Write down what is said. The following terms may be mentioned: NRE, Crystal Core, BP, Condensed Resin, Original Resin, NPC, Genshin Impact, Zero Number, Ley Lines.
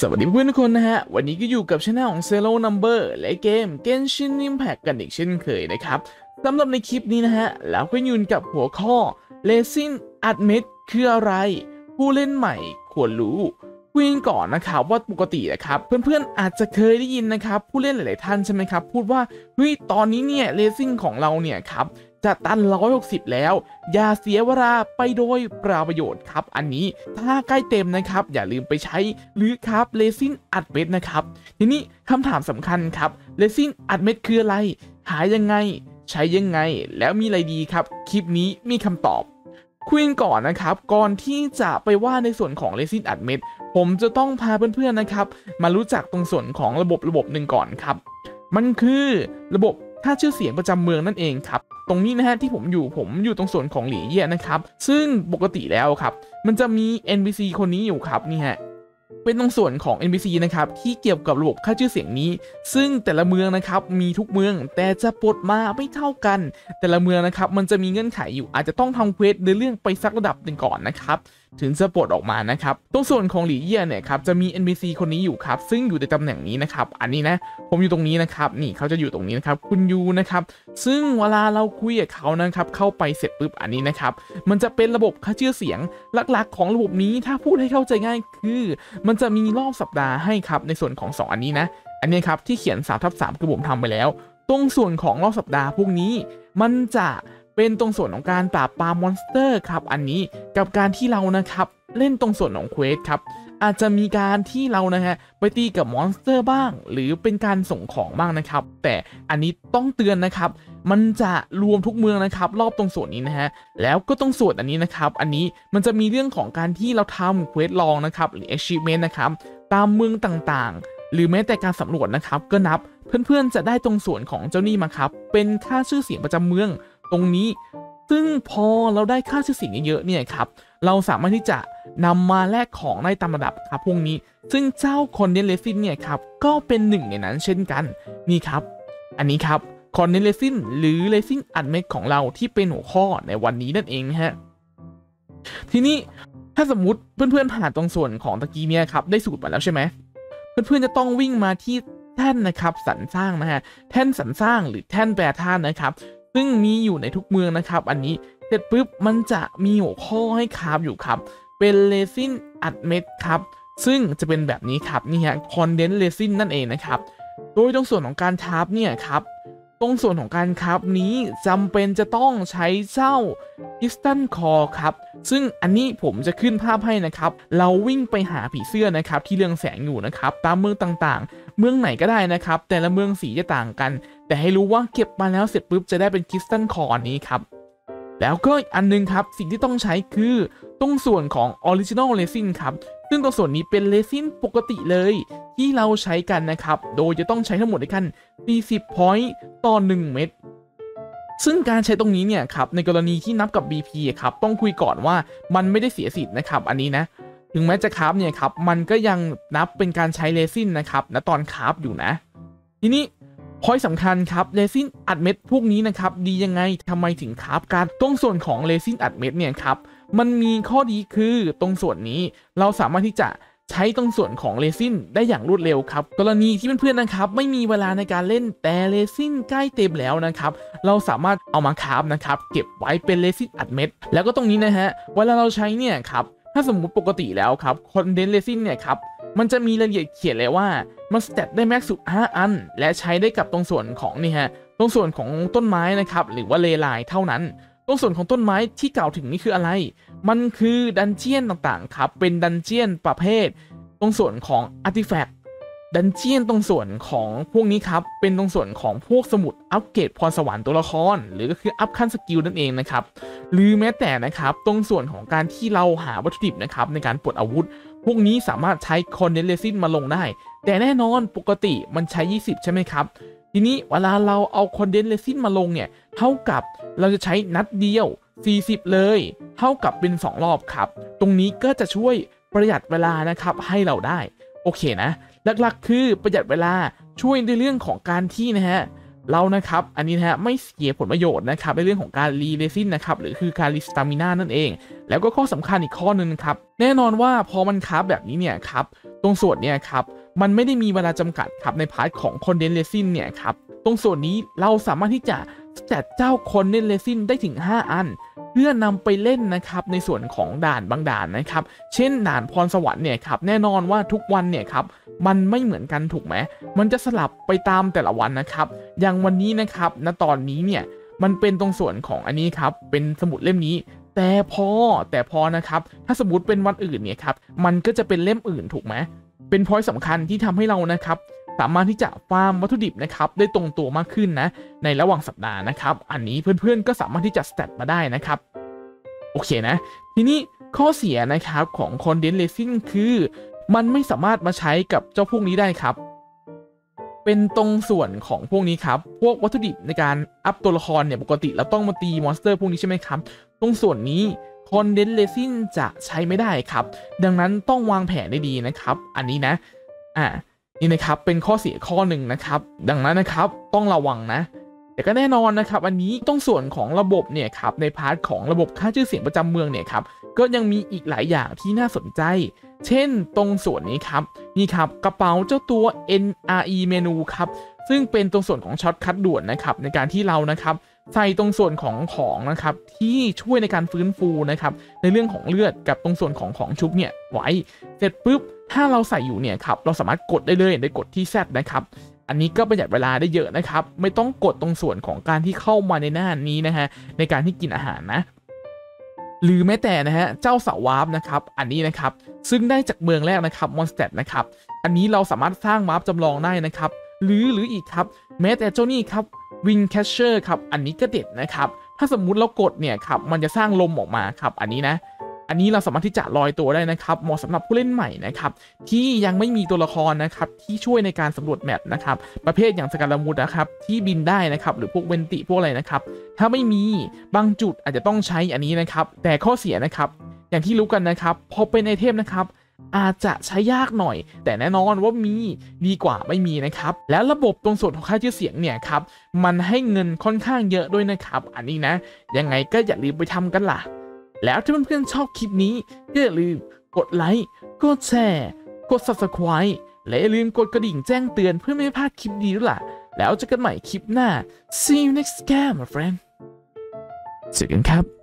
สวัสดีเพื่อนทุกคนนะฮะวันนี้ก็อยู่กับช่องของ Zero Number และเกม Genshin Impact กันอีกเช่นเคยนะครับสำหรับในคลิปนี้นะฮะเราก็ยืนกับหัวข้อ Resin อัดเม็ดคืออะไรผู้เล่นใหม่ควรรู้คุยกันก่อนนะครับว่าปกตินะครับเพื่อนๆอาจจะเคยได้ยินนะครับผู้เล่นหลายๆท่านใช่ไหมครับพูดว่าเฮ้ยตอนนี้เนี่ย Resin ของเราเนี่ยครับจะตัน160แล้วอย่าเสียเวลาไปโดยเปล่าประโยชน์ครับอันนี้ถ้าใกล้เต็มนะครับอย่าลืมไปใช้หรือครับเรซินอัดเม็ดนะครับทีนี้คำถามสำคัญครับเรซินอัดเม็ดคืออะไรหายังไงใช้ยังไงแล้วมีอะไรดีครับคลิปนี้มีคำตอบคุยกันก่อนนะครับก่อนที่จะไปว่าในส่วนของเรซินอัดเม็ดผมจะต้องพาเพื่อนๆนะครับมารู้จักตรงส่วนของระบบหนึ่งก่อนครับมันคือระบบค่าชื่อเสียงประจำเมืองนั่นเองครับตรงนี้นะฮะที่ผมอยู่ตรงส่วนของหลี่เย่นะครับซึ่งปกติแล้วครับมันจะมี NPC คนนี้อยู่ครับนี่ฮะเป็นตรงส่วนของ NPC นะครับที่เกี่ยวกับระบบค่าชื่อเสียงนี้ซึ่งแต่ละเมืองนะครับมีทุกเมืองแต่จะปลดมาไม่เท่ากันแต่ละเมืองนะครับมันจะมีเงื่อนไขอยู่อาจจะต้องทำเควสในเรื่องไปสักระดับหนึ่งก่อนนะครับถึงจะปลดออกมานะครับตรงส่วนของหลี่เย่เนี่ยครับจะมี NPC คนนี้อยู่ครับซึ่งอยู่ในตำแหน่งนี้นะครับอันนี้นะผมอยู่ตรงนี้นะครับนี่เขาจะอยู่ตรงนี้นะครับคุณยูนะครับซึ่งเวลาเราคุยกับเขานะครับเข้าไปเสร็จปุ๊บอันนี้นะครับมันจะเป็นระบบค่าชื่อเสียงหลักๆของระบบนี้ถ้าพูดให้เข้าใจง่ายคือมันจะมีรอบสัปดาห์ให้ครับในส่วนของ2อันนี้นะอันนี้ครับที่เขียน3/3คือผมทำไปแล้วตรงส่วนของรอบสัปดาห์พวกนี้มันจะเป็นตรงส่วนของการปราบปรามมอนสเตอร์ครับอันนี้กับการที่เรานะครับเล่นตรงส่วนของเควสครับอาจจะมีการที่เรานะฮะไปตีกับมอนสเตอร์บ้างหรือเป็นการส่งของบ้างนะครับแต่อันนี้ต้องเตือนนะครับมันจะรวมทุกเมืองนะครับรอบตรงส่วนนี้นะฮะแล้วก็ตรงส่วนอันนี้นะครับอันนี้มันจะมีเรื่องของการที่เราทำเควสลองนะครับหรือ achievement นะครับตามเมืองต่างๆหรือแม้แต่การสำรวจนะครับก็นับเพื่อนๆจะได้ตรงส่วนของเจ้านี่มาครับเป็นค่าชื่อเสียงประจำเมืองตรงนี้ซึ่งพอเราได้ค่าชื่อเสียงเยอะๆเนี่ยครับเราสามารถที่จะนำมาแลกของในตามระดับครับพวกนี้ซึ่งเจ้า Condensed Resin เนี่ยครับก็เป็นหนึ่งในนั้นเช่นกันนี่ครับอันนี้ครับ Condensed Resin หรือ Resin อัดเม็ดของเราที่เป็นหัวข้อในวันนี้นั่นเองนะฮะทีนี้ถ้าสมมุติเพื่อนๆผ่านตรงส่วนของตะกี้เนี่ยครับได้สูตรมาแล้วใช่ไหมเพื่อนๆจะต้องวิ่งมาที่แท่นนะครับสรรสร้างนะฮะแท่นสรรสร้างหรือแท่นแปรธาตุนะครับซึ่งมีอยู่ในทุกเมืองนะครับอันนี้เสร็จปุ๊บมันจะมีหัวข้อให้คราฟอยู่ครับเป็นเรซินอัดเม็ดครับซึ่งจะเป็นแบบนี้ครับนี่ฮะ Condensed Resin นั่นเองนะครับโดยตรงส่วนของการคราฟเนี่ยครับตรงส่วนของการคราฟนี้จำเป็นจะต้องใช้เจ้า Crystal Core ครับซึ่งอันนี้ผมจะขึ้นภาพให้นะครับเราวิ่งไปหาผีเสื้อนะครับที่เรืองแสงอยู่นะครับตามเมืองต่างๆเมืองไหนก็ได้นะครับแต่ละเมืองสีจะต่างกันแต่ให้รู้ว่าเก็บมาแล้วเสร็จปุ๊บจะได้เป็น Crystal Core อันนี้ครับแล้วก็อันนึงครับสิ่งที่ต้องใช้คือตรงส่วนของ Original Resin ครับซึ่งตรงส่วนนี้เป็นเรซินปกติเลยที่เราใช้กันนะครับโดยจะต้องใช้ทั้งหมดด้วยกัน40 point ต่อ 1 เม็ดซึ่งการใช้ตรงนี้เนี่ยครับในกรณีที่นับกับ BP ครับต้องคุยก่อนว่ามันไม่ได้เสียสิทธิ์นะครับอันนี้นะถึงแม้จะคราฟเนี่ยครับมันก็ยังนับเป็นการใช้เรซินนะครับณตอนคราฟอยู่นะทีนี้point สำคัญครับเรซินอัดเม็ดพวกนี้นะครับดียังไงทำไมถึงคราฟการตรงส่วนของเรซินอัดเม็ดเนี่ยครับมันมีข้อดีคือตรงส่วนนี้เราสามารถที่จะใช้ตรงส่วนของเรซินได้อย่างรวดเร็วครับกรณีที่เพื่อนๆนะครับไม่มีเวลาในการเล่นแต่เรซินใกล้เต็มแล้วนะครับเราสามารถเอามาคราฟนะครับเก็บไว้เป็นเรซินอัดเม็ดแล้วก็ตรงนี้นะฮะเวลาเราใช้เนี่ยครับถ้าสมมุติปกติแล้วครับCondensed Resinเนี่ยครับมันจะมีรายละเอียดเขียนเลยว่ามันสแตทได้แม็กซ์สุด5อันและใช้ได้กับตรงส่วนของนี่ฮะตรงส่วนของต้นไม้นะครับหรือว่าเลไลเท่านั้นตรงส่วนของต้นไม้ที่กล่าวถึงนี่คืออะไรมันคือดันเจียนต่างๆครับเป็นดันเจียนประเภทตรงส่วนของอาร์ติแฟกต์ดันเจียนตรงส่วนของพวกนี้ครับเป็นตรงส่วนของพวกสมุดอัปเกรดพรสวรรค์ตัวละครหรือก็คืออัพขั้นสกิลนั่นเองนะครับหรือแม้แต่นะครับตรงส่วนของการที่เราหาวัตถุดิบนะครับในการปลดอาวุธพวกนี้สามารถใช้Condensed Resinมาลงได้แต่แน่นอนปกติมันใช้20ใช่ไหมครับทีนี้เวลาเราเอาCondensed Resinมาลงเนี่ยเท่ากับเราจะใช้นัดเดียว40เลยเท่ากับเป็น2รอบครับตรงนี้ก็จะช่วยประหยัดเวลานะครับให้เราได้โอเคนะหลักๆคือประหยัดเวลาช่วยในเรื่องของการที่นะฮะ แล้วนะครับอันนี้นะฮะไม่เสียผลประโยชน์นะครับในเรื่องของการรีเรซินนะครับหรือคือการรีสตามิน่านั่นเองแล้วก็ข้อสำคัญอีกข้อนึงครับแน่นอนว่าพอมันคราฟแบบนี้เนี่ยครับตรงส่วนเนี่ยครับมันไม่ได้มีเวลาจำกัดครับในพาร์ทของ Condensed Resin เนี่ยครับตรงส่วนนี้เราสามารถที่จะจัดเจ้า Condensed Resin ได้ถึง5อันเพื่อนำไปเล่นนะครับในส่วนของด่านบางด่านนะครับเช่นด่านพรสวรรค์เนี่ยครับแน่นอนว่าทุกวันเนี่ยครับมันไม่เหมือนกันถูกไหมมันจะสลับไปตามแต่ละวันนะครับอย่างวันนี้นะครับณตอนนี้เนี่ยมันเป็นตรงส่วนของอันนี้ครับเป็นสมุดเล่มนี้แต่พอนะครับถ้าสมมติเป็นวันอื่นเนี่ยครับมันก็จะเป็นเล่มอื่นถูกไหมเป็นพอยต์สำคัญที่ทำให้เรานะครับสามารถที่จะฟาร์มวัตถุดิบนะครับได้ตรงตัวมากขึ้นนะในระหว่างสัปดาห์นะครับอันนี้เพื่อนๆก็สามารถที่จะสแตทมาได้นะครับโอเคนะทีนี้ข้อเสียนะครับของ Condensed Resin คือมันไม่สามารถมาใช้กับเจ้าพวกนี้ได้ครับเป็นตรงส่วนของพวกนี้ครับพวกวัตถุดิบในการอัพตัวละครเนี่ยปกติเราต้องมาตีมอนสเตอร์พวกนี้ใช่ไหมครับตรงส่วนนี้ Condensed Resin จะใช้ไม่ได้ครับดังนั้นต้องวางแผนได้ดีนะครับอันนี้นะนี่นะครับเป็นข้อเสียข้อหนึ่งนะครับดังนั้นนะครับต้องระวังนะแต่ก็แน่นอนนะครับอันนี้ต้องส่วนของระบบเนี่ยครับในพาร์ทของระบบค่าชื่อเสียงประจำเมืองเนี่ยครับก็ยังมีอีกหลายอย่างที่น่าสนใจเช่นตรงส่วนนี้ครับนี่ครับกระเป๋าเจ้าตัว NRE เมนูครับซึ่งเป็นตรงส่วนของช็อตคัทด่วนนะครับในการที่เรานะครับใส่ตรงส่วนของนะครับที่ช่วยในการฟื้นฟูนะครับในเรื่องของเลือดกับตรงส่วนของชุบเนี่ยไว้เสร็จปุ๊บถ้าเราใส่อยู่เนี่ยครับเราสามารถกดได้เลยโดยกดที่ Z นะครับอันนี้ก็ประหยัดเวลาได้เยอะนะครับไม่ต้องกดตรงส่วนของการที่เข้ามาในหน้านี้นะฮะในการที่กินอาหารนะหรือแม้แต่นะฮะเจ้าเสาวาร์ปนะครับอันนี้นะครับซึ่งได้จากเมืองแรกนะครับมอนสเตอร์นะครับอันนี้เราสามารถสร้างวาร์ปจำลองได้นะครับหรืออีกครับแม้แต่เจ้านี่ครับวินแคชเชอร์ครับอันนี้ก็เด็ดนะครับถ้าสมมุติเรากดเนี่ยครับมันจะสร้างลมออกมาครับอันนี้นะอันนี้เราสามารถที่จะลอยตัวได้นะครับเหมาะสำหรับผู้เล่นใหม่นะครับที่ยังไม่มีตัวละครนะครับที่ช่วยในการสำรวจแมปนะครับประเภทอย่างสกัลมูดนะครับที่บินได้นะครับหรือพวกเวนติพวกอะไรนะครับถ้าไม่มีบางจุดอาจจะต้องใช้อันนี้นะครับแต่ข้อเสียนะครับอย่างที่รู้กันนะครับพอเป็นไอเทมนะครับอาจจะใช้ยากหน่อยแต่แน่นอนว่ามีดีกว่าไม่มีนะครับแล้วระบบตรงส่วนของค่าชื่อเสียงเนี่ยครับมันให้เงินค่อนข้างเยอะด้วยนะครับอันนี้นะยังไงก็อย่าลืมไปทำกันล่ะแล้วถ้าเพื่อนๆชอบคลิปนี้ก็อย่าลืมกดไลค์กดแชร์กด Subscribe และอย่าลืมกดกระดิ่งแจ้งเตือนเพื่อไม่พลาดคลิปดีด้วยล่ะแล้วเจอกันใหม่คลิปหน้า See you next time my friend เจอกันครับ